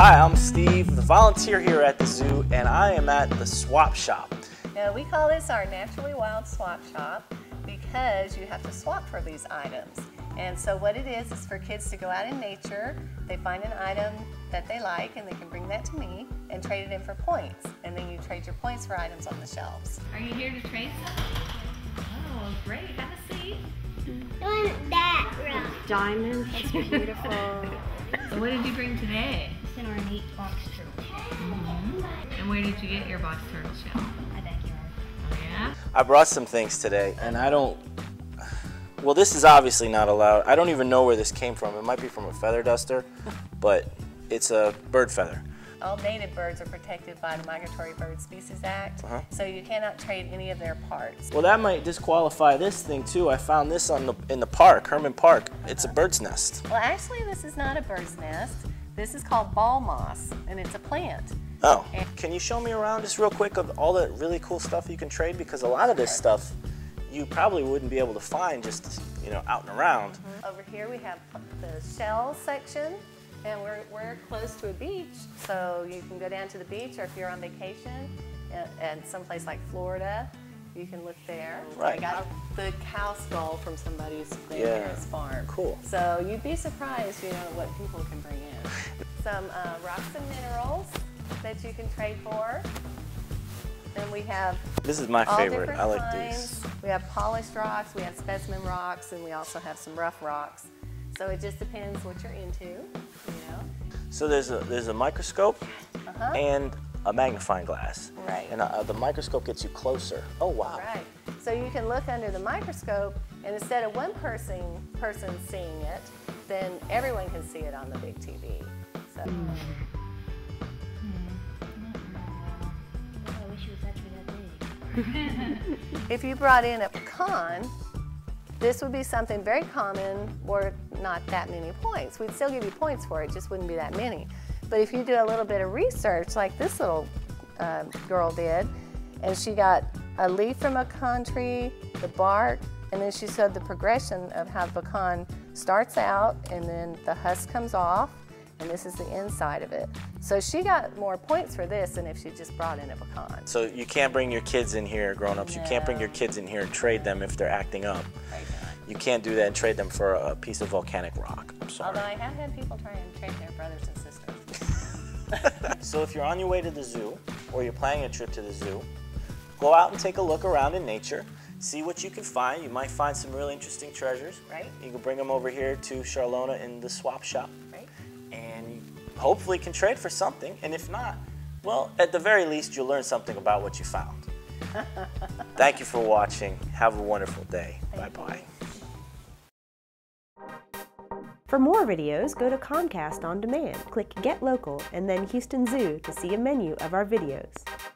Hi, I'm Steve, the volunteer here at the zoo, and I am at the swap shop. Now, we call this our naturally wild swap shop because you have to swap for these items. And so what it is for kids to go out in nature, they find an item that they like and they can bring that to me and trade it in for points. And then you trade your points for items on the shelves. Are you here to trade some? Oh, great, have a seat. I want that room. Diamonds, it's beautiful. So what did you bring today? In our neat box turtle shell. Mm-hmm. And where did you get your box turtle shell? My backyard. Oh yeah? I brought some things today and I don't, well this is obviously not allowed. I don't even know where this came from. It might be from a feather duster, but it's a bird feather. All native birds are protected by the Migratory Bird Species Act, so you cannot trade any of their parts. Well, that might disqualify this thing too. I found this on in the park, Herman Park. It's a bird's nest. Well, actually this is not a bird's nest. This is called ball moss, and it's a plant. Oh, can you show me around just real quick of all the really cool stuff you can trade? Because a lot of this stuff you probably wouldn't be able to find just, you know, out and around. Over here we have the shell section, and we're close to a beach, so you can go down to the beach, or if you're on vacation and someplace like Florida, you can look there. Right. I got the cow skull from somebody's grandparents' farm. Cool. So you'd be surprised, you know, what people can bring in. Some rocks and minerals that you can trade for. Then we have. This is my favorite. I like these. We have polished rocks. We have specimen rocks, and we also have some rough rocks. So it just depends what you're into, you know. So there's a microscope, and a magnifying glass, and the microscope gets you closer. Oh wow! Right. So you can look under the microscope, and instead of one person seeing it, then everyone can see it on the big TV. So. I wish it was actually that big. If you brought in a pecan, this would be something very common, or not that many points. We'd still give you points for it, just wouldn't be that many. But if you do a little bit of research, like this little girl did, and she got a leaf from a pecan tree, the bark, and then she showed the progression of how the pecan starts out, and then the husk comes off, and this is the inside of it. So she got more points for this than if she just brought in a pecan. So you can't bring your kids in here, grown-ups, you can't bring your kids in here and trade them if they're acting up. You can't do that and trade them for a piece of volcanic rock. I'm sorry. Although I have had people try and trade their brothers and sisters. So if you're on your way to the zoo, or you're planning a trip to the zoo, go out and take a look around in nature, see what you can find. You might find some really interesting treasures. Right. You can bring them over here to Charlona in the swap shop. Right. And you hopefully can trade for something, and if not, well, at the very least, you'll learn something about what you found. Thank you for watching. Have a wonderful day. Bye-bye. For more videos, go to Comcast On Demand, click Get Local, and then Houston Zoo to see a menu of our videos.